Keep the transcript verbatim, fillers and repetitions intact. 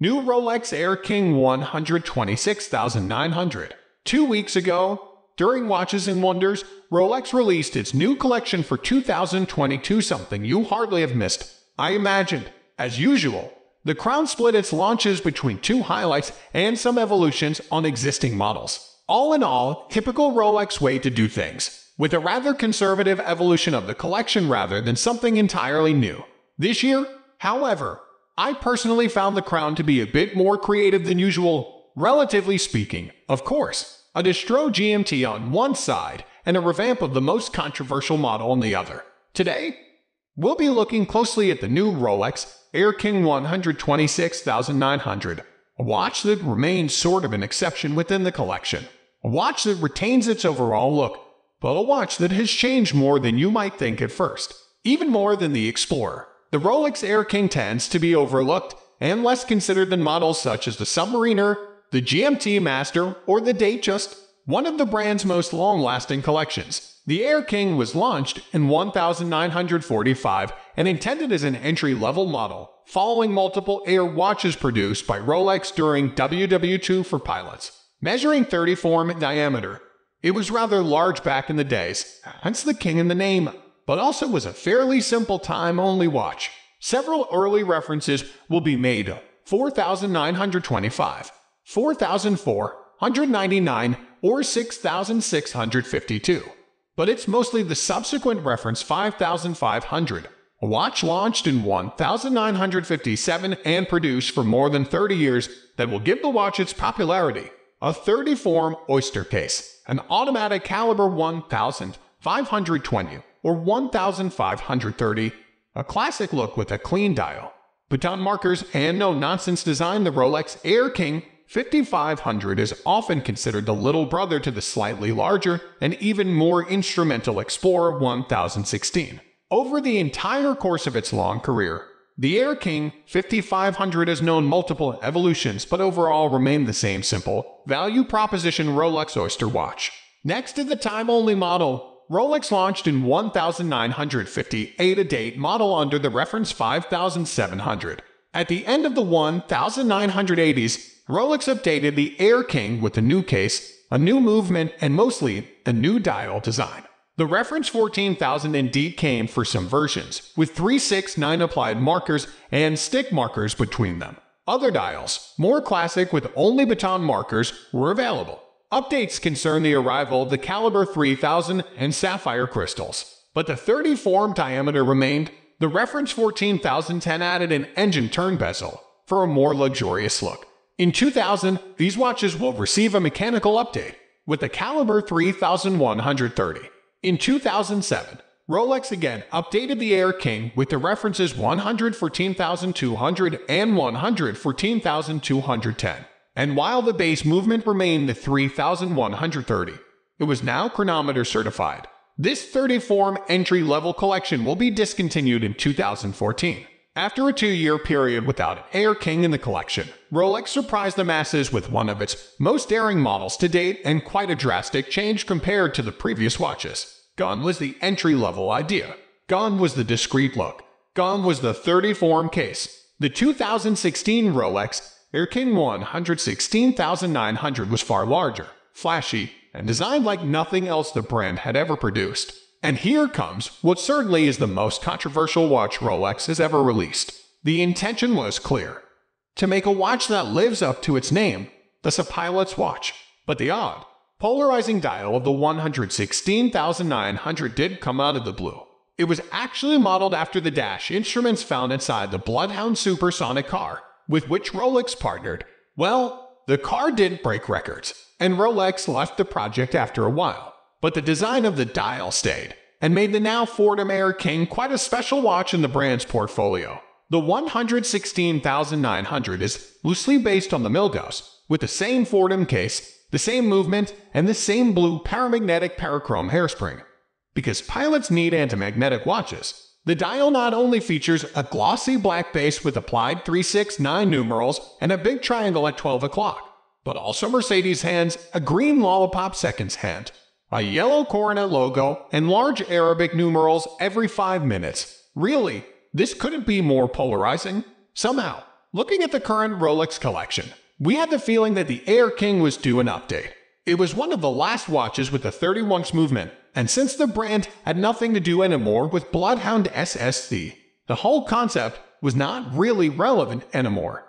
New Rolex Air King one twenty-six thousand nine hundred. Two weeks ago, during Watches and Wonders, Rolex released its new collection for two thousand twenty-two, something you hardly have missed, I imagined. As usual, the Crown split its launches between two highlights and some evolutions on existing models. All in all, typical Rolex way to do things, with a rather conservative evolution of the collection rather than something entirely new. This year, however, I personally found the Crown to be a bit more creative than usual, relatively speaking, of course. A Destro G M T on one side and a revamp of the most controversial model on the other. Today, we'll be looking closely at the new Rolex Air King one twenty-six thousand nine hundred, a watch that remains sort of an exception within the collection, a watch that retains its overall look, but a watch that has changed more than you might think at first. Even more than the Explorer, the Rolex Air King tends to be overlooked and less considered than models such as the Submariner, the G M T-Master, or the Datejust, one of the brand's most long-lasting collections. The Air King was launched in nineteen forty-five and intended as an entry-level model, following multiple Air watches produced by Rolex during World War Two for pilots. Measuring thirty-four millimeters in diameter, it was rather large back in the days, hence the King in the name, but also was a fairly simple time-only watch. Several early references will be made: four thousand nine hundred twenty-five, four thousand four hundred ninety-nine, or six thousand six hundred fifty-two. But it's mostly the subsequent reference five thousand five hundred, a watch launched in nineteen fifty-seven and produced for more than thirty years, that will give the watch its popularity. A thirty-four millimeter oyster case, an automatic caliber one thousand five hundred twenty or one thousand five hundred thirty, a classic look with a clean dial, baton markers, and no-nonsense design. The Rolex Air King fifty-five hundred is often considered the little brother to the slightly larger and even more instrumental Explorer one thousand sixteen. Over the entire course of its long career, the Air King fifty-five hundred has known multiple evolutions but overall remained the same simple, value proposition Rolex Oyster watch. Next to the time-only model, Rolex launched in nineteen fifty-eight a date model under the reference five thousand seven hundred. At the end of the nineteen eighties, Rolex updated the Air King with a new case, a new movement, and mostly a new dial design. The reference fourteen thousand indeed came for some versions, with three six nine applied markers and stick markers between them. Other dials, more classic with only baton markers, were available. Updates concern the arrival of the caliber three thousand and sapphire crystals, but the thirty-four millimeter diameter remained. The reference fourteen thousand ten added an engine turn bezel for a more luxurious look. In two thousand, these watches will receive a mechanical update with a caliber three thousand one hundred thirty. In two thousand seven, Rolex again updated the Air King with the references one hundred fourteen thousand two hundred and one hundred fourteen thousand two hundred ten. And while the base movement remained the three thousand one hundred thirty, it was now chronometer certified. This thirty-four millimeter entry-level collection will be discontinued in two thousand fourteen. After a two-year period without an Air King in the collection, Rolex surprised the masses with one of its most daring models to date and quite a drastic change compared to the previous watches. Gone was the entry-level idea. Gone was the discreet look. Gone was the thirty-four millimeter case. The two thousand sixteen Rolex Air King one sixteen thousand nine hundred was far larger, flashy, and designed like nothing else the brand had ever produced. And here comes what certainly is the most controversial watch Rolex has ever released. The intention was clear: to make a watch that lives up to its name, thus a pilot's watch. But the odd, polarizing dial of the one sixteen thousand nine hundred did come out of the blue. It was actually modeled after the dash instruments found inside the Bloodhound Supersonic car, with which Rolex partnered. Well, the car did break records, and Rolex left the project after a while. But the design of the dial stayed, and made the now Fordham Air King quite a special watch in the brand's portfolio. The one sixteen thousand nine hundred is loosely based on the Milgauss, with the same Fordham case, the same movement, and the same blue paramagnetic parachrome hairspring. Because pilots need anti-magnetic watches, the dial not only features a glossy black base with applied three six nine numerals and a big triangle at twelve o'clock, but also Mercedes hands, a green lollipop seconds hand, a yellow coronet logo, and large Arabic numerals every five minutes. Really, This couldn't be more polarizing. Somehow, looking at the current Rolex collection, we had the feeling that the Air King was due an update. It was one of the last watches with the thirty-one X movement, and since the brand had nothing to do anymore with Bloodhound S S C, the whole concept was not really relevant anymore.